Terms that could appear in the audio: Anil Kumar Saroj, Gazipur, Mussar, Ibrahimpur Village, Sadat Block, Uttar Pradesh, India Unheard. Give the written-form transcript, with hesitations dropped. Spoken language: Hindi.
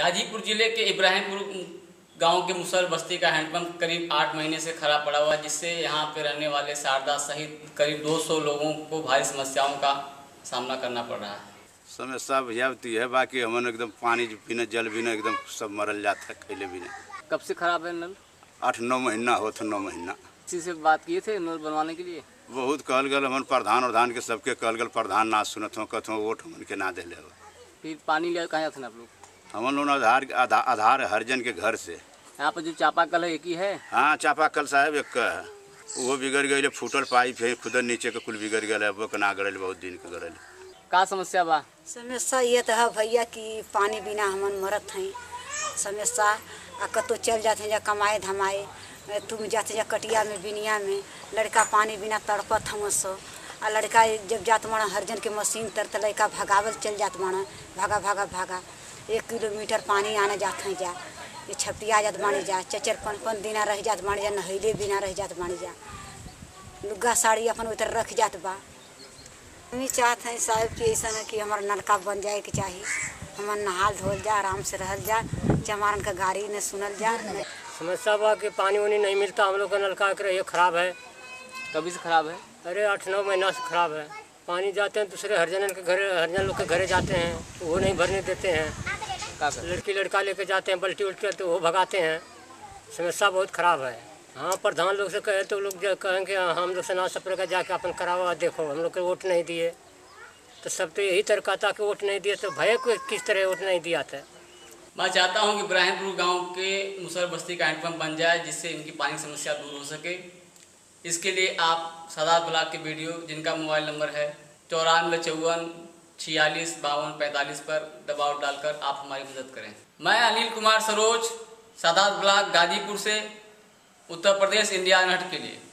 गाजीपुर जिले के इब्राहिमपुर गांव के मुसर बस्ती का हैंडपंप करीब 8 महीने से खराब पड़ा हुआ है, जिससे यहां पर रहने वाले शारदा सहित करीब 200 लोगों को भारी समस्याओं का सामना करना पड़ रहा है। समस्या भैया होती है, बाकी हम एकदम पानी बिना जल बिना एकदम सब मरल जाता है, खैले बिना। कब से खराब है नल? 8-9 महीना हो तो 9 महीना। किसी से बात किए थे नल बनवाने के लिए? बहुत कहल गल, हम प्रधान उधान के सबके कहल गल, प्रधान ना सुनत हो, कहते हो वोट हमन के ना दिले। फिर पानी ले कहाँ थे आप लोग? हम लोग आधार हरजन के घर से। यहाँ पर जो चापा कल है एक ही है? हाँ, चापा कल साहब एक का है, वो बिगड़ गई, फूटल पाइप है, खुद नीचे का कुल बिगड़ गया है, वो कना गड़ल, बहुत दिन के गड़ल। का समस्या बा? समस्या ये तो है भैया कि पानी बिना हमन मरत हैं। समस्या आ कतो चल जाते हैं, जा कमाए धमाए, तुम जाते जा कटिया में बिनिया में, लड़का पानी बिना तड़पत हूँ सो। आ लड़का जब जात माना हरजन के मशीन तर तो लड़का भगावल चल जात माना, भागा भागा भागा 1 किलोमीटर पानी आने जाते हैं, जा ये छपटिया जात माने, जा चचर 5-5 दिन रह जात माने, जा नहैले बिना रह जात माने, जा लुग्गा साड़ी अपन उतर रख जात बा। हम चाहते हैं साहब कि ऐसा है कि हमारा नलका बन जाए के चाहिए, हमार नहाल धोल जा, आराम से रहल जा, चमारन का गाड़ी न सुनल जा। समस्या बा कि पानी उनी नहीं मिलता, हम लोग का नलका के ये खराब है। कभी से खराब है? अरे 8-9 महीना से खराब है। पानी जाते हैं दूसरे हरजन के घर, हरजन लोग के घरे जाते हैं तो वो नहीं भरने देते हैं, लड़की लड़का लेके जाते हैं बल्टी उल्टी तो वो भगाते हैं। समस्या बहुत खराब है। हाँ, प्रधान लोग से कहे तो लोग कहेंगे हम लोग से ना सफर का जाके अपन करावा, देखो हम लोग के वोट नहीं दिए तो सब तो यही तरह कहता कि वोट नहीं दिए तो भय को किस तरह वोट नहीं दिया था। मैं चाहता हूँ कि इब्राहिमपुर गांव के मुसर बस्ती का हैंडपम्प बन जाए, जिससे इनकी पानी समस्या दूर हो सके। इसके लिए आप सदात ब्लॉक के वीडियो जिनका मोबाइल नंबर है 9454465245 पर दबाव डालकर आप हमारी मदद करें। मैं अनिल कुमार सरोज, सदात ब्लॉक गाजीपुर से उत्तर प्रदेश, इंडिया अनहर्ड के लिए।